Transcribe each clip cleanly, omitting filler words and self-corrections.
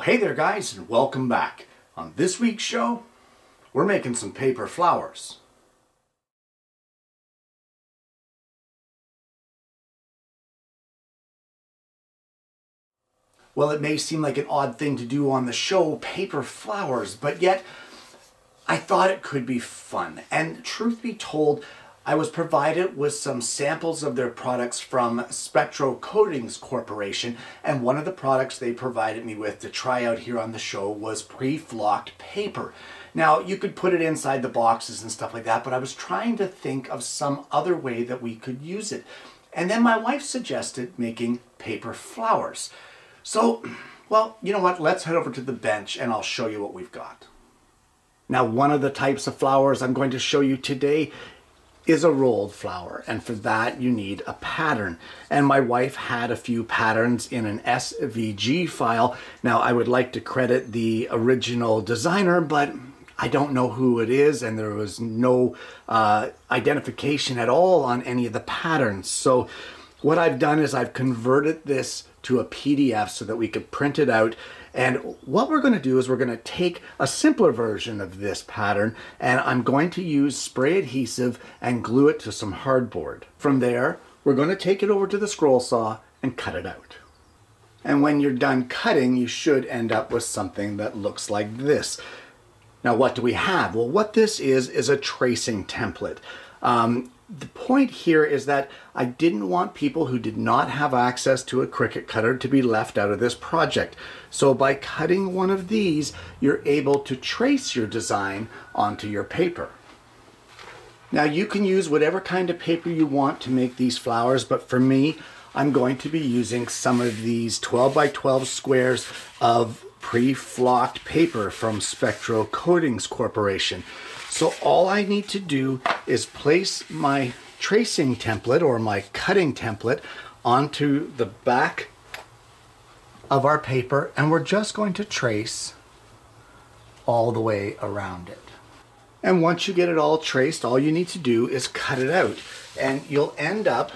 Well, hey there guys, and welcome back. On this week's show, we're making some paper flowers. Well, it may seem like an odd thing to do on the show, paper flowers, but yet I thought it could be fun. And truth be told, I was provided with some samples of their products from Spectro Coatings Corporation, and one of the products they provided me with to try out here on the show was pre-flocked paper. Now, you could put it inside the boxes and stuff like that, but I was trying to think of some other way that we could use it. And then my wife suggested making paper flowers. So, well, you know what? Let's head over to the bench and I'll show you what we've got. Now, one of the types of flowers I'm going to show you today is a rolled flower, and for that you need a pattern. And my wife had a few patterns in an SVG file. Now, I would like to credit the original designer, but I don't know who it is, and there was no identification at all on any of the patterns. So what I've done is I've converted this to a PDF so that we could print it out. And what we're going to do is we're going to take a simpler version of this pattern, and I'm going to use spray adhesive and glue it to some hardboard. From there, we're going to take it over to the scroll saw and cut it out. And when you're done cutting, you should end up with something that looks like this. Now, what do we have? Well, what this is a tracing template. The point here is that I didn't want people who did not have access to a Cricut Cutter to be left out of this project. So by cutting one of these, you're able to trace your design onto your paper. Now, you can use whatever kind of paper you want to make these flowers, but for me, I'm going to be using some of these 12 by 12 squares of pre-flocked paper from Spectro Coatings Corporation. So all I need to do is place my tracing template or my cutting template onto the back of our paper, and we're just going to trace all the way around it. And once you get it all traced, all you need to do is cut it out, and you'll end up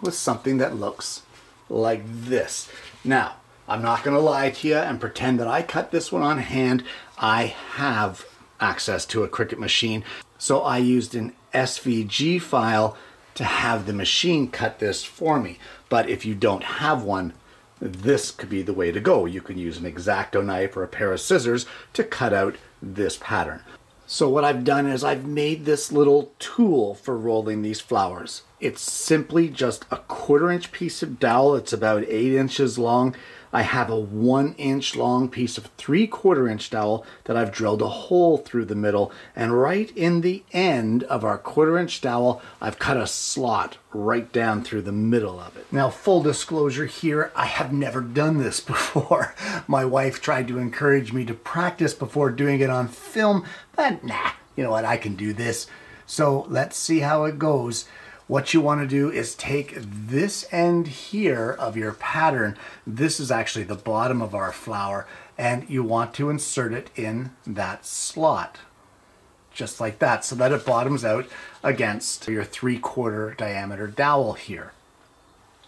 with something that looks like this. Now, I'm not going to lie to you and pretend that I cut this one on hand. I have access to a Cricut machine, so I used an SVG file to have the machine cut this for me. But if you don't have one, this could be the way to go. You can use an X-Acto knife or a pair of scissors to cut out this pattern. So what I've done is I've made this little tool for rolling these flowers. It's simply just a 1/4 inch piece of dowel. It's about 8 inches long. I have a 1 inch long piece of 3/4 inch dowel that I've drilled a hole through the middle, and right in the end of our 1/4 inch dowel, I've cut a slot right down through the middle of it. Now, full disclosure here, I have never done this before. My wife tried to encourage me to practice before doing it on film, but nah, you know what, I can do this. So let's see how it goes. What you want to do is take this end here of your pattern. This is actually the bottom of our flower, and you want to insert it in that slot, just like that, so that it bottoms out against your 3/4 diameter dowel here.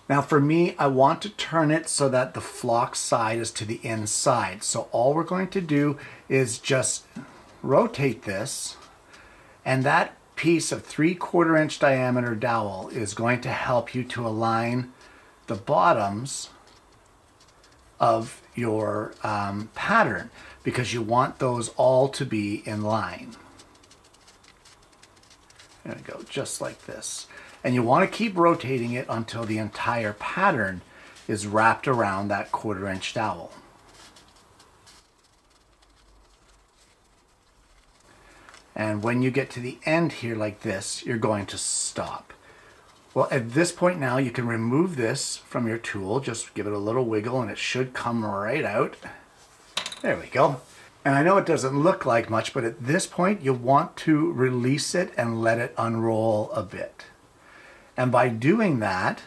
Now, for me, I want to turn it so that the flock side is to the inside. So all we're going to do is just rotate this, and that piece of 3/4 inch diameter dowel is going to help you to align the bottoms of your pattern, because you want those all to be in line. There we go, just like this. And you want to keep rotating it until the entire pattern is wrapped around that 1/4 inch dowel. And when you get to the end here like this, you're going to stop. Well, at this point now, you can remove this from your tool. Just give it a little wiggle and it should come right out. There we go. And I know it doesn't look like much, but at this point, you want to release it and let it unroll a bit. And by doing that,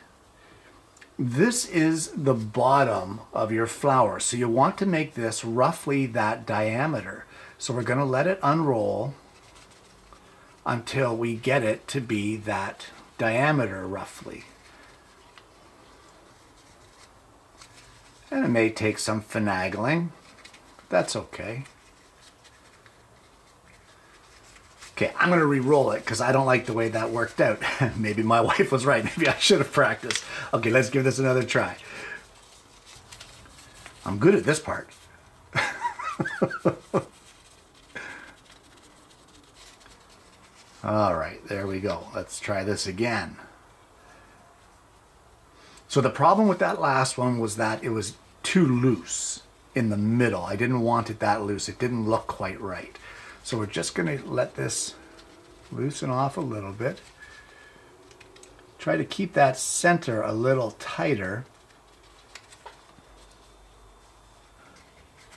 this is the bottom of your flower. So you want to make this roughly that diameter. So we're going to let it unroll until we get it to be that diameter roughly. And it may take some finagling, That's okay. Okay, I'm going to re-roll it because I don't like the way that worked out. Maybe my wife was right. Maybe I should have practiced. Okay, let's give this another try. I'm good at this part. All right, there we go. Let's try this again. So the problem with that last one was that it was too loose in the middle. I didn't want it that loose. It didn't look quite right. So we're just going to let this loosen off a little bit. Try to keep that center a little tighter.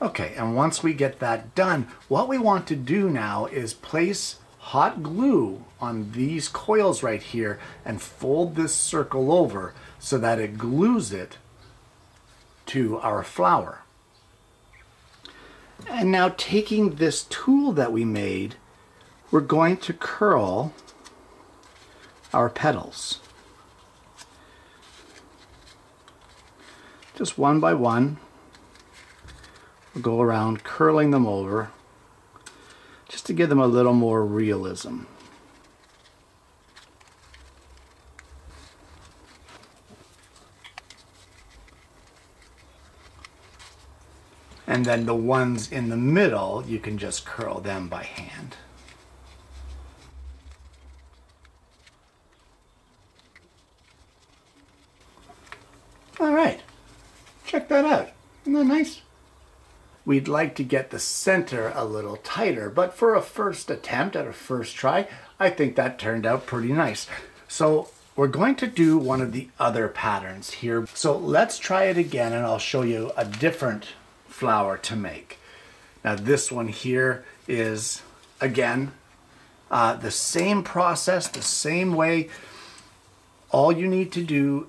Okay, and once we get that done, what we want to do now is place hot glue on these coils right here and fold this circle over so that it glues it to our flower. And now taking this tool that we made, we're going to curl our petals. Just one by one, we'll go around curling them over just to give them a little more realism. And then the ones in the middle, you can just curl them by hand. All right, check that out. Isn't that nice? We'd like to get the center a little tighter, but for a first attempt at a first try, I think that turned out pretty nice. So we're going to do one of the other patterns here. So let's try it again and I'll show you a different flower to make. Now this one here is again the same process, the same way. All you need to do,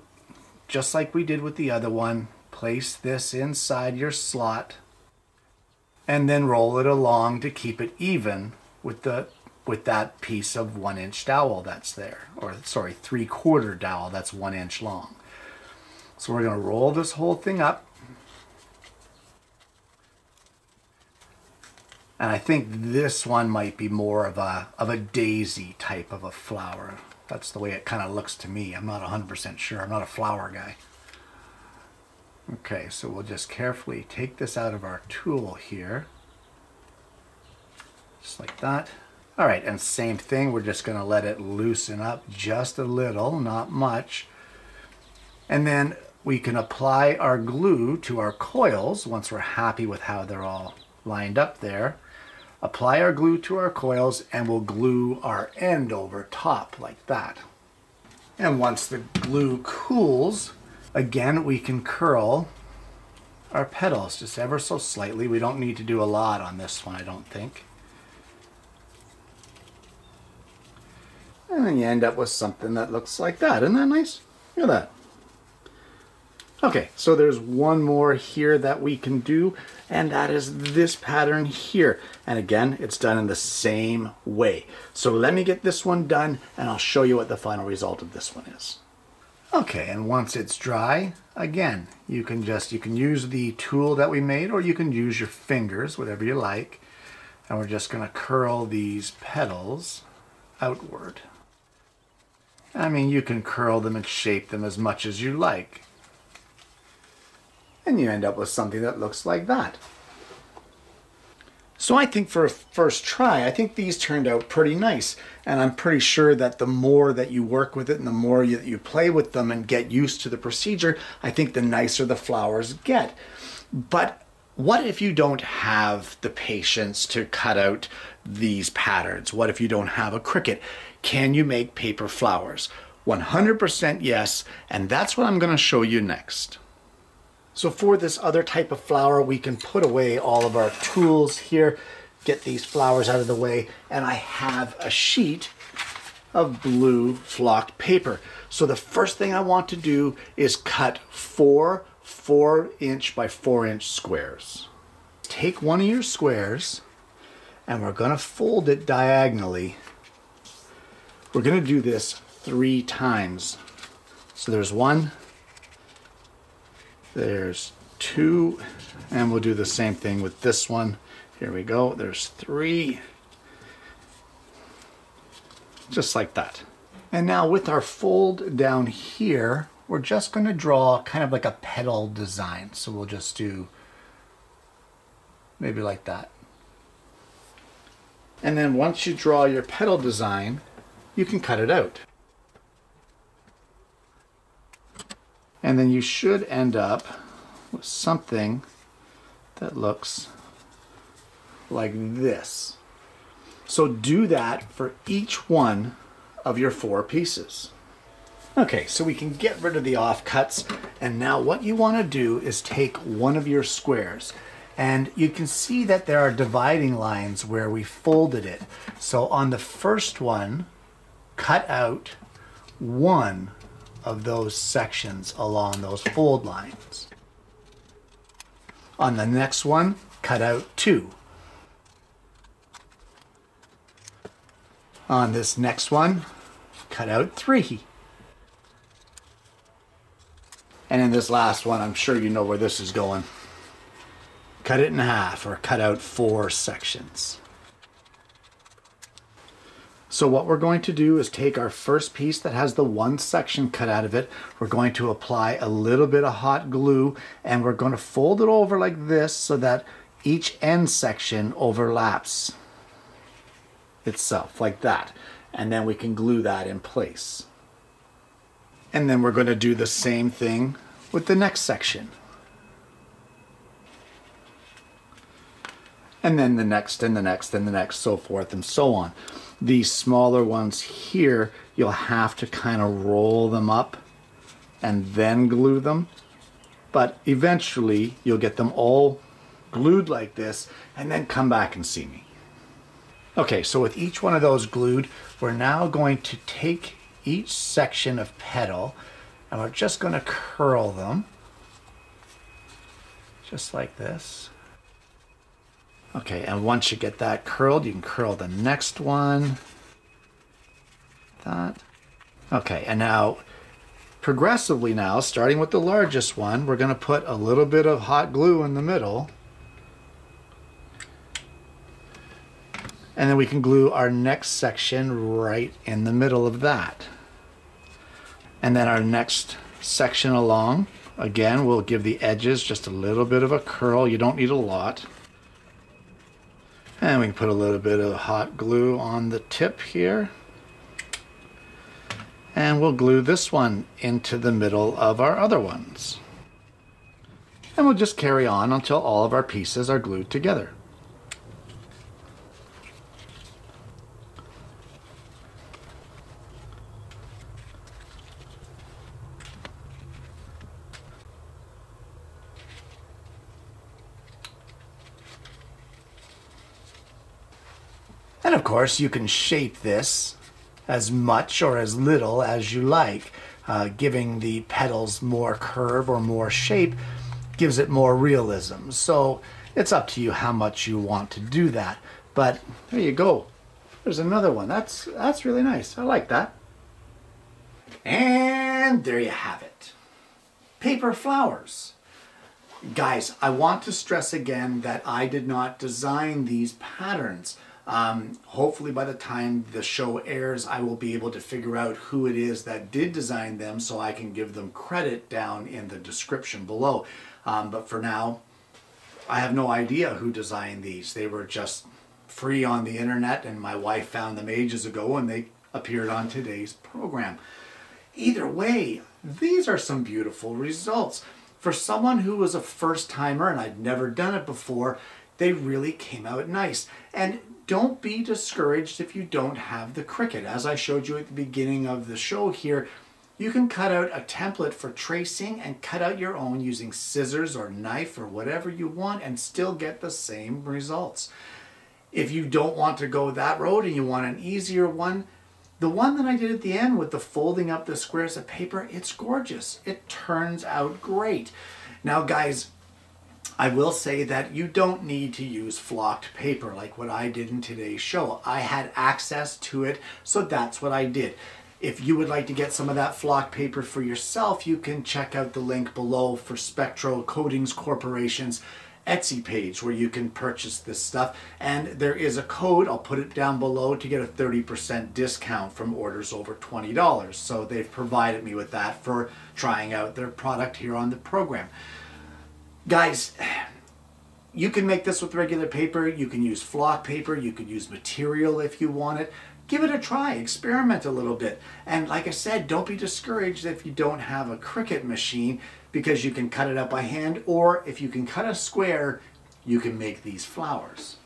just like we did with the other one, place this inside your slot and then roll it along to keep it even with that piece of 1-inch dowel that's there, or sorry, 3/4 dowel that's 1 inch long. So we're going to roll this whole thing up. And I think this one might be more of a daisy type of a flower. That's the way it kind of looks to me. I'm not 100% sure. I'm not a flower guy. Okay, so we'll just carefully take this out of our tool here. Just like that. All right, and same thing. We're just going to let it loosen up just a little, not much. And then we can apply our glue to our coils once we're happy with how they're all lined up there. Apply our glue to our coils and we'll glue our end over top like that. And once the glue cools, again we can curl our petals just ever so slightly. We don't need to do a lot on this one, I don't think. And then you end up with something that looks like that. Isn't that nice? Look at that. Okay, so there's one more here that we can do, and that is this pattern here. And again, it's done in the same way. So let me get this one done, and I'll show you what the final result of this one is. Okay, and once it's dry, again, you can use the tool that we made, or you can use your fingers, whatever you like. And we're just going to curl these petals outward. I mean, you can curl them and shape them as much as you like. And you end up with something that looks like that. So I think for a first try, I think these turned out pretty nice. And I'm pretty sure that the more that you work with it and the more that you play with them and get used to the procedure, I think the nicer the flowers get. But what if you don't have the patience to cut out these patterns? What if you don't have a Cricut? Can you make paper flowers? 100% yes, and that's what I'm going to show you next. So for this other type of flower, we can put away all of our tools here, get these flowers out of the way, and I have a sheet of blue flocked paper. So the first thing I want to do is cut 4 4-inch by 4-inch squares. Take one of your squares, and we're going to fold it diagonally. We're going to do this 3 times. So there's 1. There's two, and we'll do the same thing with this one. Here we go, there's three, just like that. And now with our fold down here, we're just going to draw kind of like a petal design. So we'll just do maybe like that. And then once you draw your petal design, you can cut it out. And then you should end up with something that looks like this. So do that for each one of your four pieces. Okay, so we can get rid of the off cuts. And now what you want to do is take one of your squares. And you can see that there are dividing lines where we folded it. So on the first one, cut out one of those sections along those fold lines. On the next one, cut out two. On this next one, cut out three. And in this last one, I'm sure you know where this is going. Cut it in half, or cut out four sections. So what we're going to do is take our first piece that has the one section cut out of it. We're going to apply a little bit of hot glue, and we're going to fold it over like this so that each end section overlaps itself like that. And then we can glue that in place. And then we're going to do the same thing with the next section. And then the next, and the next, and the next, so forth and so on. These smaller ones here, you'll have to kind of roll them up and then glue them. But eventually, you'll get them all glued like this, and then come back and see me. Okay, so with each one of those glued, we're now going to take each section of petal, and we're just going to curl them, just like this. Okay, and once you get that curled, you can curl the next one. That. Okay, and now, progressively now, starting with the largest one, we're going to put a little bit of hot glue in the middle. And then we can glue our next section right in the middle of that. And then our next section along, again, we'll give the edges just a little bit of a curl. You don't need a lot. And we can put a little bit of hot glue on the tip here. And we'll glue this one into the middle of our other ones. And we'll just carry on until all of our pieces are glued together. And of course, you can shape this as much or as little as you like. Giving the petals more curve or more shape gives it more realism. So it's up to you how much you want to do that. But there you go. There's another one. That's really nice. I like that. And there you have it. Paper flowers. Guys, I want to stress again that I did not design these patterns. Hopefully by the time the show airs, I will be able to figure out who it is that did design them so I can give them credit down in the description below. But for now, I have no idea who designed these. They were just free on the internet, and my wife found them ages ago, and they appeared on today's program. Either way, these are some beautiful results. For someone who was a first-timer and I'd never done it before, they really came out nice. And don't be discouraged if you don't have the Cricut. As I showed you at the beginning of the show here, you can cut out a template for tracing and cut out your own using scissors or knife or whatever you want and still get the same results. If you don't want to go that road and you want an easier one, the one that I did at the end with the folding up the squares of paper, it's gorgeous. It turns out great. Now guys, I will say that you don't need to use flocked paper like what I did in today's show. I had access to it, so that's what I did. If you would like to get some of that flock paper for yourself, you can check out the link below for Spectro Coatings Corporation's Etsy page where you can purchase this stuff, and there is a code, I'll put it down below, to get a 30% discount from orders over $20. So they've provided me with that for trying out their product here on the program. Guys, you can make this with regular paper, you can use flock paper, you can use material if you want it. Give it a try, experiment a little bit. And like I said, don't be discouraged if you don't have a Cricut machine, because you can cut it up by hand, or if you can cut a square, you can make these flowers.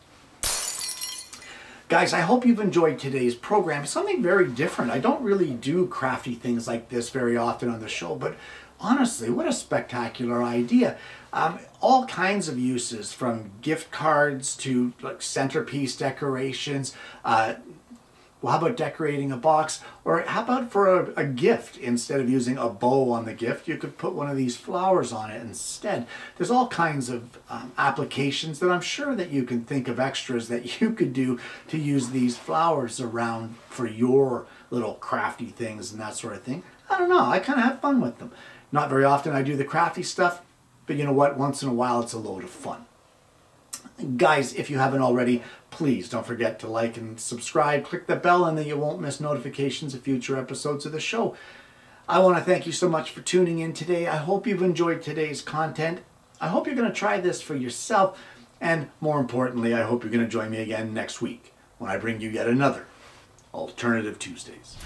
Guys, I hope you've enjoyed today's program. Something very different. I don't really do crafty things like this very often on the show, but honestly, what a spectacular idea. All kinds of uses, from gift cards to like centerpiece decorations, well, how about decorating a box? Or how about for a gift? Instead of using a bow on the gift, you could put one of these flowers on it instead. There's all kinds of applications that I'm sure that you can think of, extras that you could do to use these flowers around for your little crafty things and that sort of thing. I don't know, I kind of have fun with them. Not very often I do the crafty stuff, but you know what? Once in a while it's a load of fun. Guys, if you haven't already, please don't forget to like and subscribe. Click the bell and then you won't miss notifications of future episodes of the show. I want to thank you so much for tuning in today. I hope you've enjoyed today's content. I hope you're going to try this for yourself. And more importantly, I hope you're going to join me again next week when I bring you yet another Alternative Tuesdays.